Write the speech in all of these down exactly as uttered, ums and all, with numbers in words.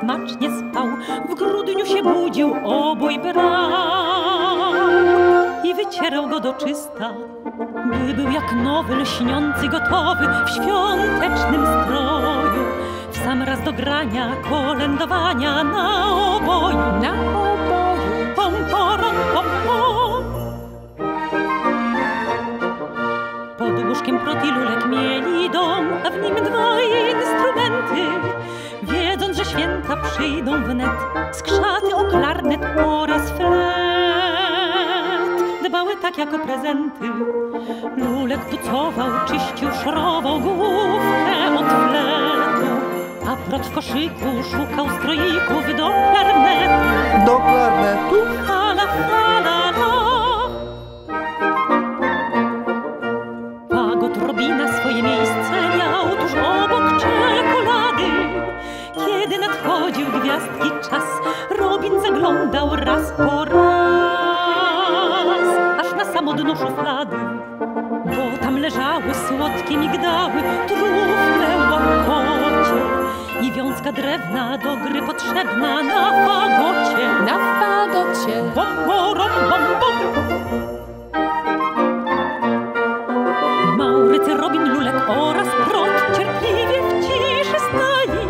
smacznie spał, w grudniu się budził obój brat i wycierał go do czysta, by był jak nowy, lśniący, gotowy w świątecznym stroju. W sam raz do grania, kolędowania na oboju, na oboju, pom, porom, pom, pom. Pod łóżkiem prot i lulek mieli dom, a w nim dwa instrumenty. Wiedząc, że święta przyjdą wnet, skrzaty o klarnet oraz flet dbały tak jak o prezenty. Lulek pucował, czyścił, szorował główkę od fletu, a prot w koszyku szukał stroików do klarnetu. Do klarnetu? Fala, fala, la. Fagot Robina swoje miejsce miał tuż obok czekolady. Kiedy nadchodził gwiazdki czas, Robin zaglądał raz po raz, aż na samo dno szuflady, bo tam leżały słodkie migdały, trufle, łakocie i wiązka drewna do gry potrzebna na fagocie. Na fagocie. Bom, borom, bom, bom. Maurycy, Robin, Lulek oraz Prot cierpliwie w ciszy stali,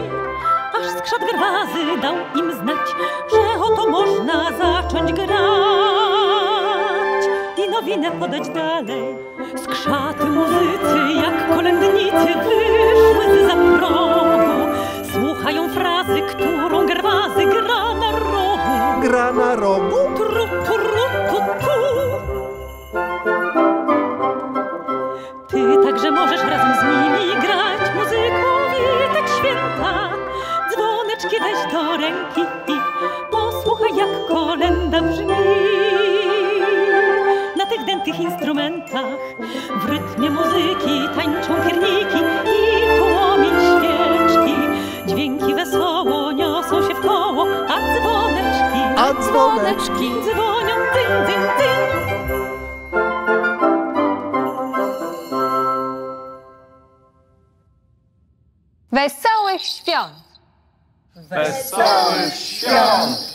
aż skrzat grywazy dał im znać, że oto można zacząć grać i nowinę podać dalej. Skrzaty, muzycy jak kolędnicy wyszły z za progu, słuchają frazy, którą grywazy gra na rogu. Gra na rogu? Tru, tru, tu, tu. Ty także możesz razem z nimi grać, muzykowi tak święta. Dzwoneczki weź do ręki i posłuchaj, jak kolęda brzmi na tych dętych instrumentach. W rytmie muzyki tańczą kierniki i płomień świeczki. Dźwięki wesoło niosą się w koło, a dzwoneczki, a dzwoneczki dzwonią dym, dym, dym. Wesołych świąt! Wesołych świąt!